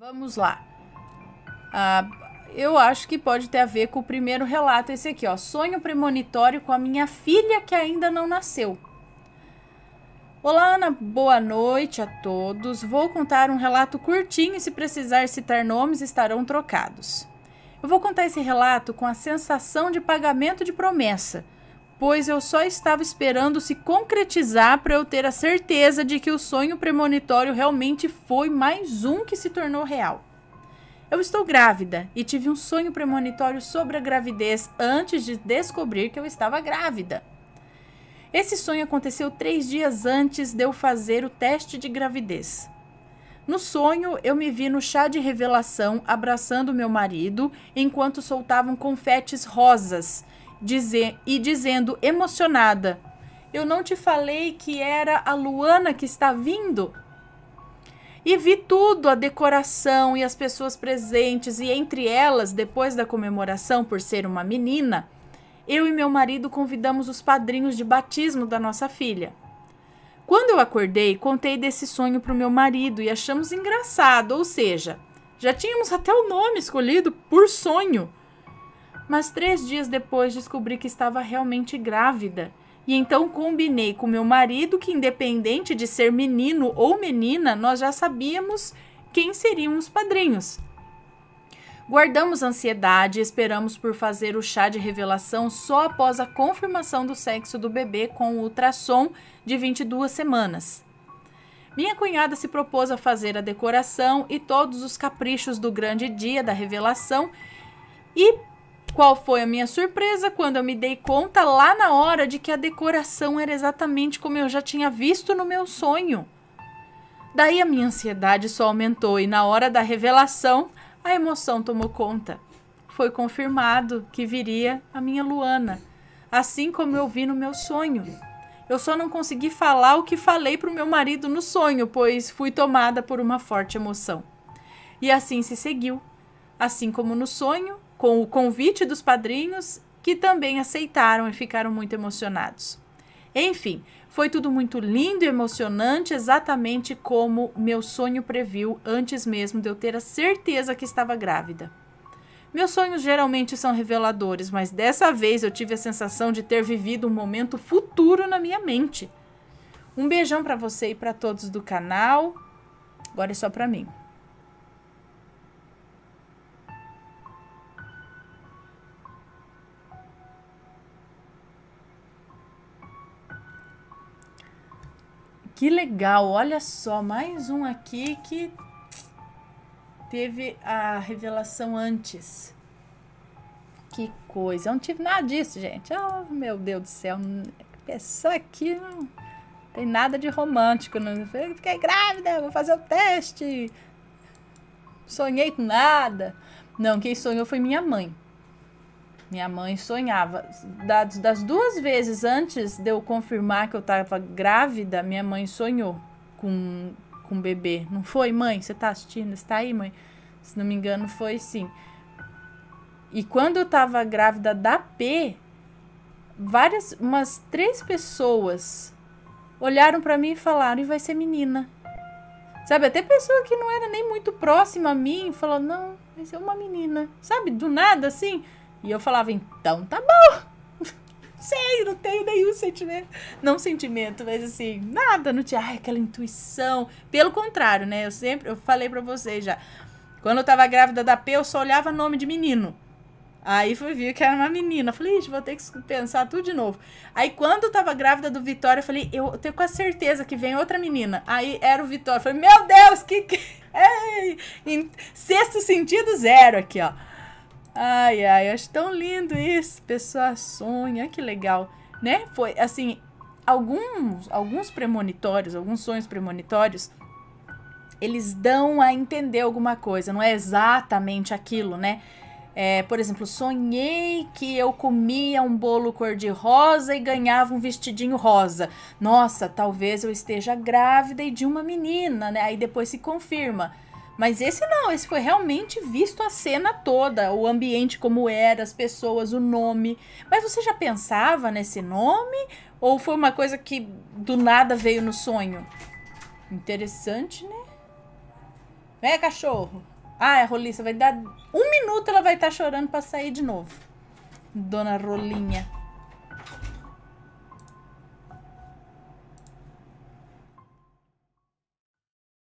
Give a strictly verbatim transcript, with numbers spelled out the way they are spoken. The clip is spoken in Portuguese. Vamos lá. Ah, eu acho que pode ter a ver com o primeiro relato, esse aqui, ó. Sonho premonitório com a minha filha que ainda não nasceu. Olá, Ana. Boa noite a todos. Vou contar um relato curtinho e se precisar citar nomes, estarão trocados. Eu vou contar esse relato com a sensação de pagamento de promessa, pois eu só estava esperando se concretizar para eu ter a certeza de que o sonho premonitório realmente foi mais um que se tornou real. Eu estou grávida e tive um sonho premonitório sobre a gravidez antes de descobrir que eu estava grávida. Esse sonho aconteceu três dias antes de eu fazer o teste de gravidez. No sonho, eu me vi no chá de revelação abraçando meu marido enquanto soltavam confetes rosas dizer, e dizendo emocionada: "Eu não te falei que era a Luana que está vindo?" E vi tudo, a decoração e as pessoas presentes, e entre elas, depois da comemoração por ser uma menina, eu e meu marido convidamos os padrinhos de batismo da nossa filha. Quando eu acordei, contei desse sonho para o meu marido e achamos engraçado, ou seja, já tínhamos até o nome escolhido por sonho. Mas três dias depois descobri que estava realmente grávida e então combinei com meu marido que, independente de ser menino ou menina, nós já sabíamos quem seriam os padrinhos. Guardamos ansiedade e esperamos por fazer o chá de revelação só após a confirmação do sexo do bebê com o ultrassom de vinte e duas semanas. Minha cunhada se propôs a fazer a decoração e todos os caprichos do grande dia da revelação, e qual foi a minha surpresa quando eu me dei conta lá na hora de que a decoração era exatamente como eu já tinha visto no meu sonho. Daí a minha ansiedade só aumentou e na hora da revelação a emoção tomou conta. Foi confirmado que viria a minha Luana, assim como eu vi no meu sonho. Eu só não consegui falar o que falei para o meu marido no sonho, pois fui tomada por uma forte emoção. E assim se seguiu, assim como no sonho, com o convite dos padrinhos, que também aceitaram e ficaram muito emocionados. Enfim, foi tudo muito lindo e emocionante, exatamente como meu sonho previu, antes mesmo de eu ter a certeza que estava grávida. Meus sonhos geralmente são reveladores, mas dessa vez eu tive a sensação de ter vivido um momento futuro na minha mente. Um beijão para você e para todos do canal. Agora é só para mim. Que legal, olha só, mais um aqui que teve a revelação antes. Que coisa, eu não tive nada disso, gente. Oh, meu Deus do céu, pessoa aqui não tem nada de romântico. Não. Eu fiquei grávida, vou fazer o teste. Sonhei com nada. Não, quem sonhou foi minha mãe. Minha mãe sonhava. Das, das duas vezes antes de eu confirmar que eu estava grávida, minha mãe sonhou com, com o bebê. Não foi, mãe? Você está assistindo? Está aí, mãe? Se não me engano, foi sim. E quando eu estava grávida da P, várias, umas três pessoas olharam para mim e falaram: "E vai ser menina." Sabe, até pessoa que não era nem muito próxima a mim falou: "Não, vai ser uma menina." Sabe, do nada assim. E eu falava: "Então tá bom." Sei, não tenho nenhum sentimento. Não sentimento, mas assim, nada, não tinha ai, aquela intuição. Pelo contrário, né? Eu sempre, eu falei pra vocês já. Quando eu tava grávida da P, eu só olhava nome de menino. Aí fui ver que era uma menina. Eu falei: "Ixi, vou ter que pensar tudo de novo." Aí quando eu tava grávida do Vitória, eu falei: "Eu tenho quase certeza que vem outra menina." Aí era o Vitória. Eu falei: "Meu Deus, que... que... Ei!" Em sexto sentido zero aqui, ó. Ai, ai, eu acho tão lindo isso, pessoa sonha, que legal, né? Foi, assim, alguns, alguns premonitórios, alguns sonhos premonitórios, eles dão a entender alguma coisa, não é exatamente aquilo, né? É, por exemplo, sonhei que eu comia um bolo cor-de-rosa e ganhava um vestidinho rosa. Nossa, talvez eu esteja grávida e de uma menina, né? Aí depois se confirma. Mas esse não, esse foi realmente visto a cena toda, o ambiente como era, as pessoas, o nome. Mas você já pensava nesse nome? Ou foi uma coisa que do nada veio no sonho? Interessante, né? Vem, cachorro. Ah, a Roliça vai dar um minuto, ela vai estar chorando pra sair de novo. Dona Rolinha.